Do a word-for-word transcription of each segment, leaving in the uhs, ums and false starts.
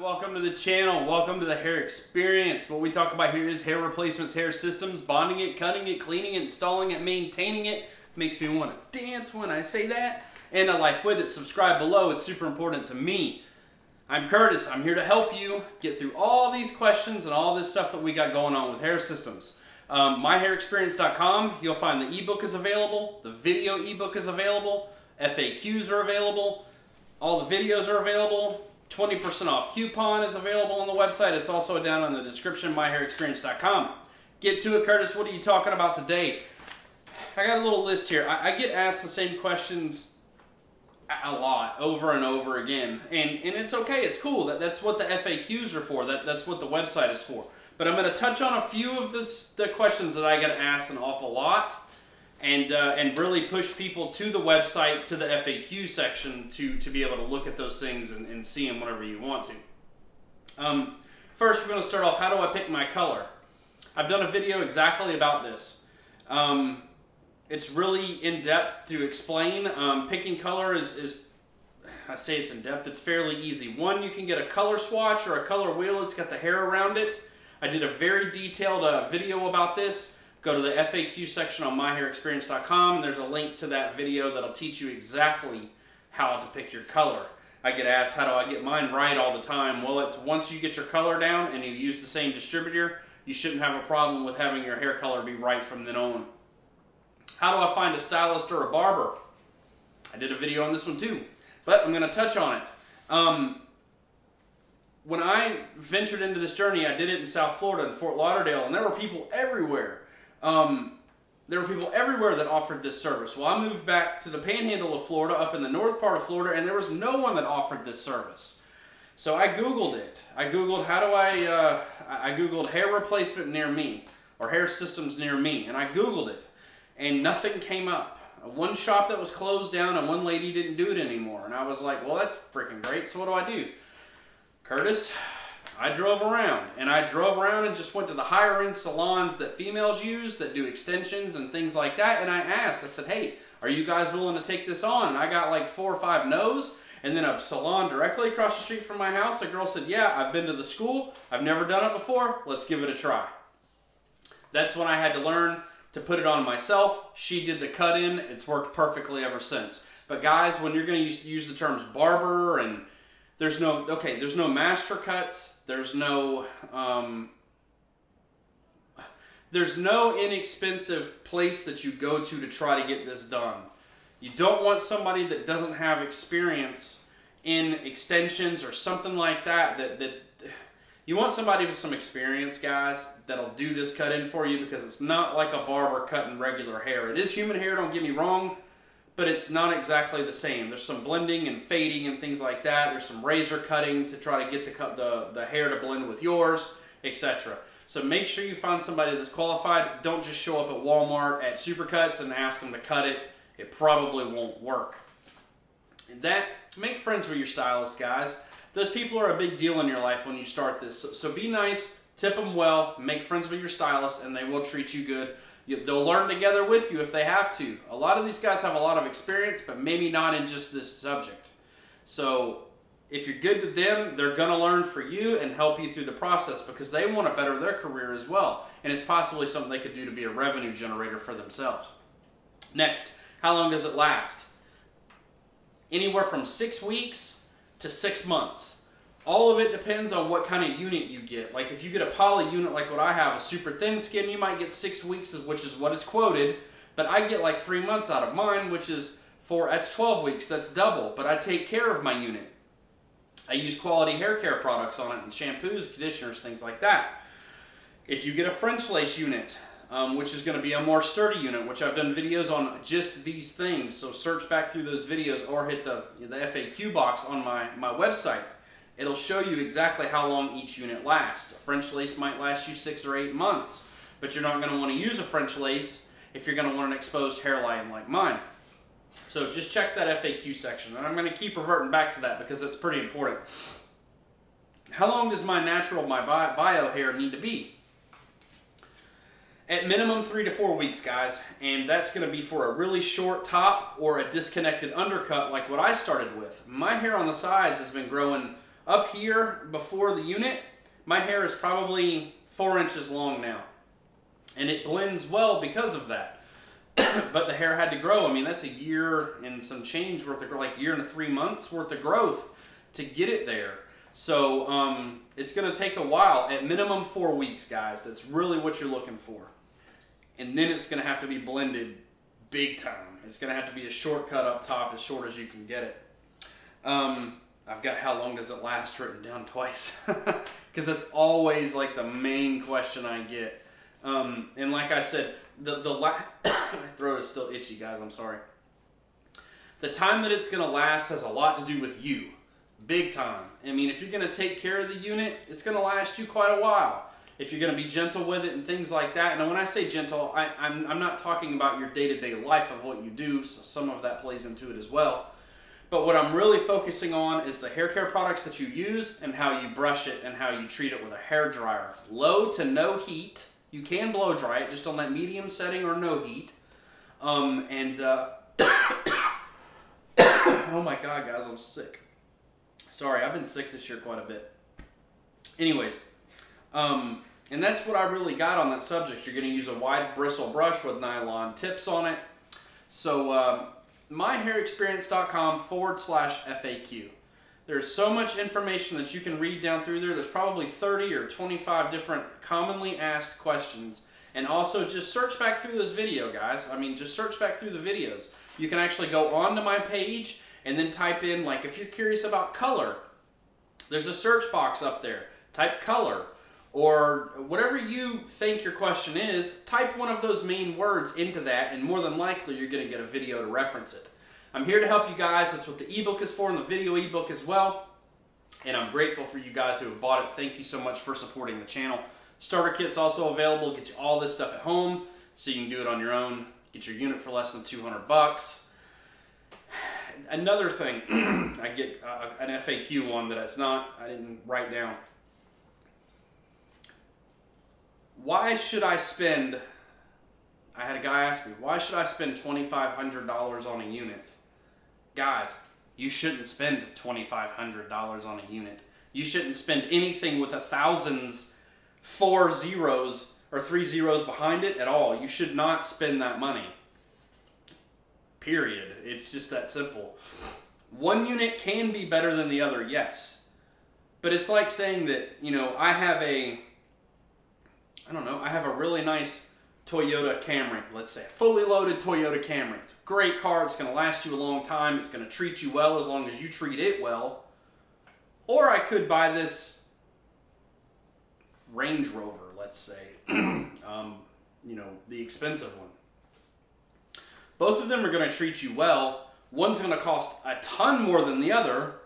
welcome to the channel. Welcome to the Hair Experience. What we talk about here is hair replacements, hair systems, bonding it, cutting it, cleaning it, installing it, maintaining it. Makes me want to dance when I say that. And a life with it. Subscribe below. It's super important to me. I'm Curtis. I'm here to help you get through all these questions and all this stuff that we got going on with hair systems. Um, my hair experience dot com, you'll find the ebook is available, the video ebook is available, F A Qs are available, all the videos are available, twenty percent off coupon is available on the website. It's also down in the description, my hair experience dot com. Get to it, Curtis. What are you talking about today? I got a little list here. I, I get asked the same questions a lot, over and over again, and, and it's okay, it's cool. That, that's what the F A Qs are for, that, that's what the website is for. But I'm going to touch on a few of the, the questions that I get asked an awful lot, and uh, and really push people to the website, to the F A Q section, to, to be able to look at those things and, and see them whenever you want to. Um, first, we're going to start off, how do I pick my color? I've done a video exactly about this. Um, it's really in-depth to explain. Um, picking color is, is, I say it's in-depth, it's fairly easy. One, you can get a color swatch or a color wheel. It's got the hair around it. I did a very detailed uh, video about this. Go to the F A Q section on my hair experience dot com. There's a link to that video that'll teach you exactly how to pick your color. I get asked, how do I get mine right all the time? Well, it's once you get your color down and you use the same distributor, you shouldn't have a problem with having your hair color be right from then on. How do I find a stylist or a barber? I did a video on this one too, but I'm going to touch on it. Um, When I ventured into this journey, I did it in South Florida, in Fort Lauderdale, and there were people everywhere. Um, there were people everywhere that offered this service. Well, I moved back to the panhandle of Florida, up in the north part of Florida, and there was no one that offered this service. So I Googled it. I Googled, how do I, uh, I Googled hair replacement near me, or hair systems near me, and I Googled it, and nothing came up. One shop that was closed down, and one lady didn't do it anymore, and I was like, well, that's freaking great, so what do I do? Curtis, I drove around, and I drove around and just went to the higher-end salons that females use that do extensions and things like that, and I asked, I said, hey, are you guys willing to take this on? And I got like four or five no's, and then a salon directly across the street from my house, a girl said, yeah, I've been to the school, I've never done it before, let's give it a try. That's when I had to learn to put it on myself. She did the cut-in, it's worked perfectly ever since. But guys, when you're going to use the terms barber and There's no, okay, there's no master cuts, there's no, um, there's no inexpensive place that you go to to try to get this done. You don't want somebody that doesn't have experience in extensions or something like that, that, that you want somebody with some experience, guys, that'll do this cut in for you, because it's not like a barber cutting regular hair. It is human hair, don't get me wrong. But it's not exactly the same. There's some blending and fading and things like that. There's some razor cutting to try to get the, cut, the, the hair to blend with yours, et cetera. So make sure you find somebody that's qualified. Don't just show up at Walmart at Supercuts and ask them to cut it. It probably won't work. And that, make friends with your stylist, guys. Those people are a big deal in your life when you start this. So, so be nice, tip them well, make friends with your stylist, and they will treat you good. They'll learn together with you if they have to. A lot of these guys have a lot of experience, but maybe not in just this subject. So if you're good to them, they're going to learn for you and help you through the process, because they want to better their career as well. And it's possibly something they could do to be a revenue generator for themselves. Next, how long does it last? Anywhere from six weeks to six months. All of it depends on what kind of unit you get. Like if you get a poly unit like what I have, a super thin skin, you might get six weeks, which is what is quoted. But I get like three months out of mine, which is four, that's twelve weeks, that's double. But I take care of my unit. I use quality hair care products on it, and shampoos, conditioners, things like that. If you get a French lace unit, um, which is going to be a more sturdy unit, which I've done videos on just these things. So search back through those videos or hit the, the F A Q box on my, my website. It'll show you exactly how long each unit lasts. A French lace might last you six or eight months, but you're not going to want to use a French lace if you're going to want an exposed hairline like mine. So just check that F A Q section, and I'm going to keep reverting back to that because that's pretty important. How long does my natural, my bio hair need to be? At minimum three to four weeks, guys, and that's going to be for a really short top or a disconnected undercut like what I started with. My hair on the sides has been growing Up here before the unit, my hair is probably four inches long now. And it blends well because of that. But the hair had to grow. I mean, that's a year and some change worth of, like, year and three months worth of growth to get it there. So um, it's going to take a while. At minimum four weeks, guys. That's really what you're looking for. And then it's going to have to be blended big time. It's going to have to be a shortcut up top, as short as you can get it. Um, I've got how long does it last written down twice. Because that's always like the main question I get. Um, and like I said, the, the la my throat is still itchy, guys. I'm sorry. The time that it's going to last has a lot to do with you. Big time. I mean, if you're going to take care of the unit, it's going to last you quite a while. If you're going to be gentle with it and things like that. And when I say gentle, I, I'm, I'm not talking about your day-to-day life of what you do. So some of that plays into it as well. But what I'm really focusing on is the hair care products that you use and how you brush it and how you treat it with a hair dryer. Low to no heat. You can blow dry it, just on that medium setting or no heat. Um, and, uh, oh my God, guys, I'm sick. Sorry, I've been sick this year quite a bit. Anyways, um, and that's what I really got on that subject. You're going to use a wide bristle brush with nylon tips on it. So, um, my hair experience dot com forward slash F A Q. There's so much information that you can read down through there. There's probably thirty or twenty-five different commonly asked questions. And also just search back through this video, guys. I mean, just search back through the videos. You can actually go onto my page and then type in, like, if you're curious about color, there's a search box up there. Type color or whatever you think your question is. Type one of those main words into that, and more than likely you're going to get a video to reference it. I'm here to help you guys. That's what the ebook is for, and the video ebook as well. And I'm grateful for you guys who have bought it. Thank you so much for supporting the channel. Starter kit's also available. Get you all this stuff at home so you can do it on your own. Get your unit for less than two hundred bucks. Another thing, I get uh, an F A Q one that it's not, I didn't write down. Why should I spend, I had a guy ask me, why should I spend twenty-five hundred dollars on a unit? Guys, you shouldn't spend twenty-five hundred dollars on a unit. You shouldn't spend anything with a thousands, four zeros, or three zeros behind it at all. You should not spend that money. Period. It's just that simple. One unit can be better than the other, yes. But it's like saying that, you know, I have a, I don't know, I have a really nice Toyota Camry, let's say. Fully loaded Toyota Camry. It's a great car. It's going to last you a long time. It's going to treat you well as long as you treat it well. Or I could buy this Range Rover, let's say. um, you know, the expensive one. Both of them are going to treat you well. One's going to cost a ton more than the other,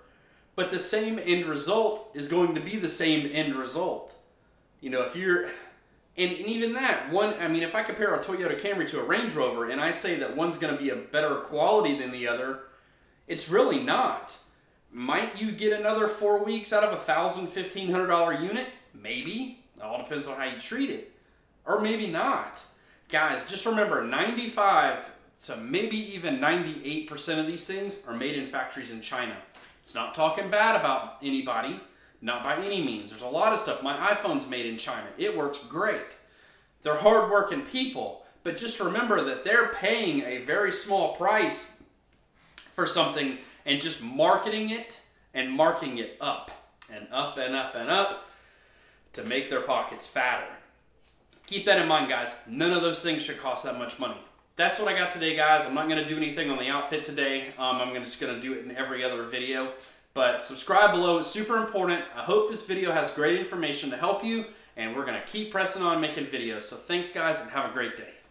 but the same end result is going to be the same end result. You know, if you're... And, and even that, one, I mean, if I compare a Toyota Camry to a Range Rover and I say that one's going to be a better quality than the other, it's really not. Might you get another four weeks out of a one thousand, fifteen hundred dollar unit? Maybe. It all depends on how you treat it. Or maybe not. Guys, just remember, ninety-five to maybe even ninety-eight percent of these things are made in factories in China. It's not talking bad about anybody. Not by any means. There's a lot of stuff. My iPhone's made in China. It works great. They're hardworking people. But just remember that they're paying a very small price for something and just marketing it and marking it up and up and up and up to make their pockets fatter. Keep that in mind, guys. None of those things should cost that much money. That's what I got today, guys. I'm not going to do anything on the outfit today. Um, I'm just going to do it in every other video. But subscribe below, it's super important. I hope this video has great information to help you, and we're gonna keep pressing on making videos. So thanks, guys, and have a great day.